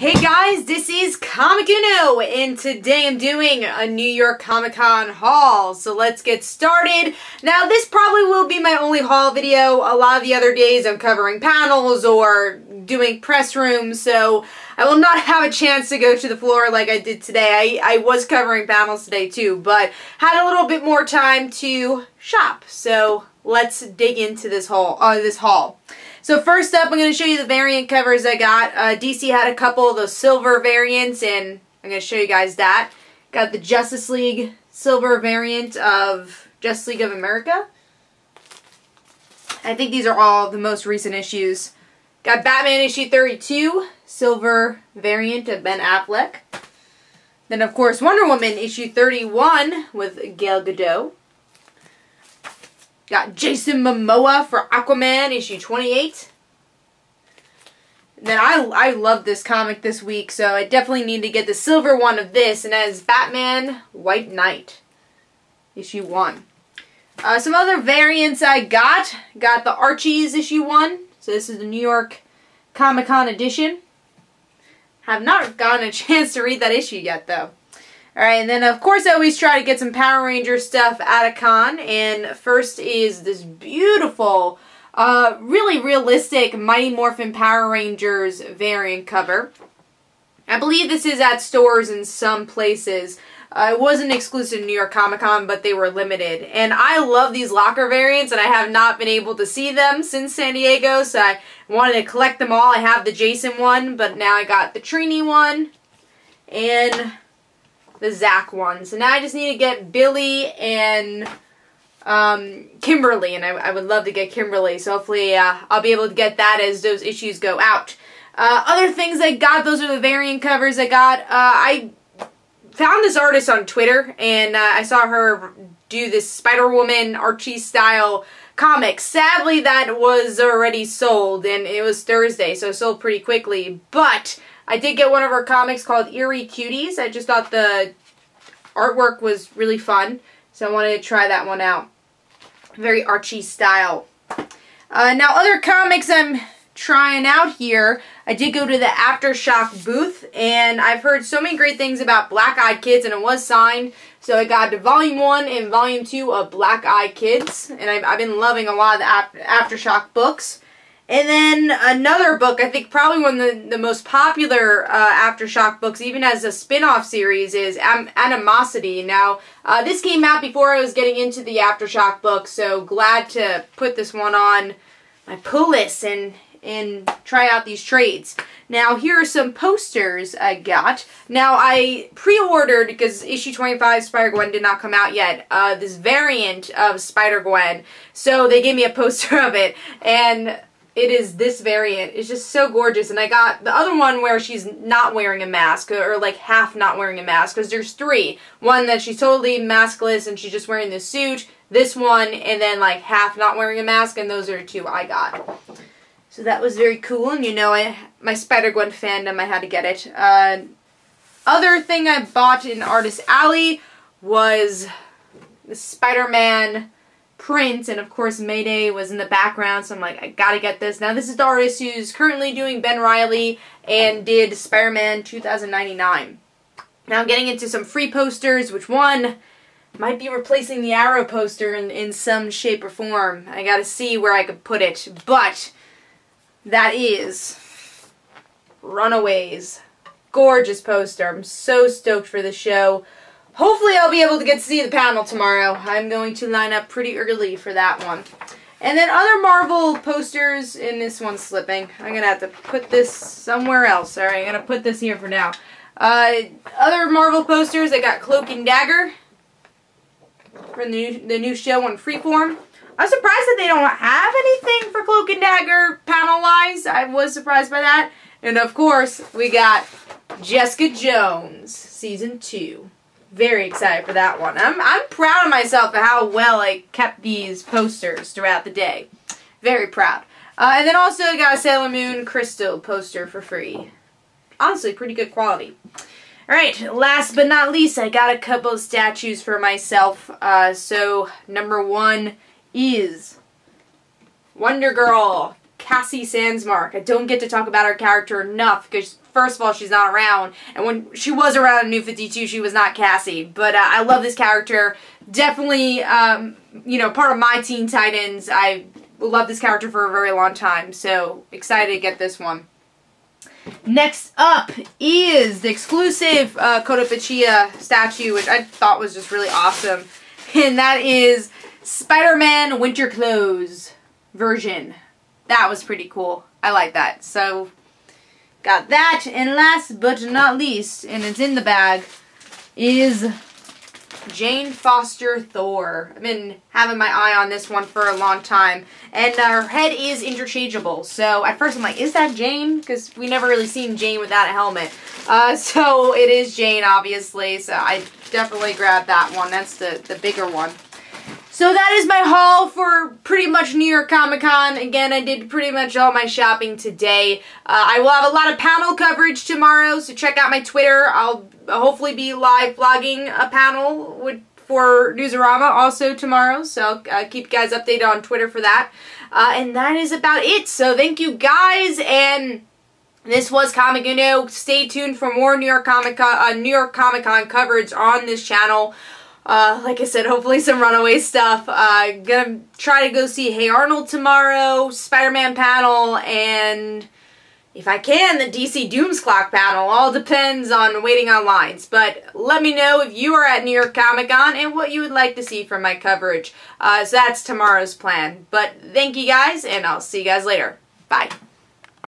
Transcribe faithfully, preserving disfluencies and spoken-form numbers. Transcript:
Hey guys, this is Comicuno, and today I'm doing a New York Comic-Con haul, so let's get started. Now, this probably will be my only haul video. A lot of the other days I'm covering panels or doing press rooms, so I will not have a chance to go to the floor like I did today. I, I was covering panels today too, but had a little bit more time to shop, so let's dig into this haul. Uh, this haul. So first up, I'm going to show you the variant covers I got. Uh, D C had a couple of those silver variants, and I'm going to show you guys that. Got the Justice League silver variant of Justice League of America. I think these are all the most recent issues. Got Batman issue thirty-two, silver variant of Ben Affleck. Then, of course, Wonder Woman issue thirty-one with Gal Gadot. Got Jason Momoa for Aquaman, issue twenty-eight. Then I, I love this comic this week, so I definitely need to get the silver one of this, and that is Batman White Knight, issue one. Uh, some other variants I got. Got the Archies, issue one. So this is the New York Comic-Con edition. Have not gotten a chance to read that issue yet, though. Alright, and then of course I always try to get some Power Rangers stuff at a con, and first is this beautiful, uh, really realistic Mighty Morphin Power Rangers variant cover. I believe this is at stores in some places. Uh, it wasn't exclusive to New York Comic-Con, but they were limited. And I love these locker variants, and I have not been able to see them since San Diego, so I wanted to collect them all. I have the Jason one, but now I got the Trini one, and the Zach one. So now I just need to get Billy and um, Kimberly, and I, I would love to get Kimberly, so hopefully uh, I'll be able to get that as those issues go out. Uh, other things I got, those are the variant covers I got. Uh, I found this artist on Twitter, and uh, I saw her do this Spider Woman Archie style comic. Sadly, that was already sold, and it was Thursday, so it sold pretty quickly, but I did get one of her comics called Eerie Cuties. I just thought the artwork was really fun, so I wanted to try that one out. Very Archie style. Uh, now, other comics I'm trying out here. I did go to the Aftershock booth, and I've heard so many great things about Black Eyed Kids, and it was signed. So I got Volume one and Volume two of Black Eyed Kids, and I've, I've been loving a lot of the Aftershock books. And then another book, I think probably one of the, the most popular uh, Aftershock books, even as a spin-off series, is Am Animosity. Now, uh, this came out before I was getting into the Aftershock book, so glad to put this one on my pull list and, and try out these trades. Now, here are some posters I got. Now, I pre-ordered, because issue twenty-five Spider-Gwen did not come out yet, uh, this variant of Spider-Gwen. So they gave me a poster of it, and it is this variant. It's just so gorgeous. And I got the other one where she's not wearing a mask, or like half not wearing a mask, because there's three. One that she's totally maskless and she's just wearing the suit, this one, and then like half not wearing a mask, and those are the two I got. So that was very cool, and you know, I, my Spider-Gwen fandom, I had to get it. Uh, other thing I bought in Artist Alley was the Spider-Man print, and of course Mayday was in the background, so I'm like, I gotta get this. Now, this is the artist who's currently doing Ben Reilly and did Spider-Man two thousand ninety-nine. Now I'm getting into some free posters, which one might be replacing the Arrow poster in, in some shape or form. I gotta see where I could put it, but that is Runaways. Gorgeous poster. I'm so stoked for the show. Hopefully I'll be able to get to see the panel tomorrow. I'm going to line up pretty early for that one. And then other Marvel posters, and this one's slipping. I'm going to have to put this somewhere else. Alright, I'm going to put this here for now. Uh, other Marvel posters, I got Cloak and Dagger from the new, the new show on Freeform. I'm surprised that they don't have anything for Cloak and Dagger panel-wise. I was surprised by that. And of course, we got Jessica Jones, Season two. Very excited for that one. I'm, I'm proud of myself for how well I kept these posters throughout the day. Very proud. Uh, and then also I got a Sailor Moon Crystal poster for free. Honestly, pretty good quality. Alright, last but not least, I got a couple of statues for myself. Uh, so, number one is Wonder Girl Cassie Sandsmark. I don't get to talk about her character enough because, first of all, she's not around. And when she was around in New fifty-two, she was not Cassie. But uh, I love this character. Definitely, um, you know, part of my Teen Titans. I love this character for a very long time. So, excited to get this one. Next up is the exclusive uh, Kotopachia statue, which I thought was just really awesome. And that is Spider-Man Winter Clothes version. That was pretty cool. I like that. So, got that. And last but not least, and it's in the bag, is Jane Foster Thor. I've been having my eye on this one for a long time. And uh, her head is interchangeable. So at first I'm like, is that Jane? Because we never really seen Jane without a helmet. Uh, so it is Jane, obviously. So I definitely grabbed that one. That's the, the bigger one. So that is my haul for pretty much New York Comic-Con. Again, I did pretty much all my shopping today. Uh, I will have a lot of panel coverage tomorrow, so check out my Twitter. I'll hopefully be live vlogging a panel with, for Newsarama also tomorrow, so I'll uh, keep you guys updated on Twitter for that. Uh, and that is about it, so thank you guys, and this was Comic Uno. Stay tuned for more New York Comic-Con, uh, New York Comic-Con coverage on this channel. Uh, like I said, hopefully some Runaway stuff. Uh, gonna try to go see Hey Arnold tomorrow, Spider-Man panel, and if I can, the D C Dooms Clock panel. All depends on waiting on lines. But let me know if you are at New York Comic-Con and what you would like to see from my coverage. Uh, so that's tomorrow's plan. But thank you guys, and I'll see you guys later. Bye.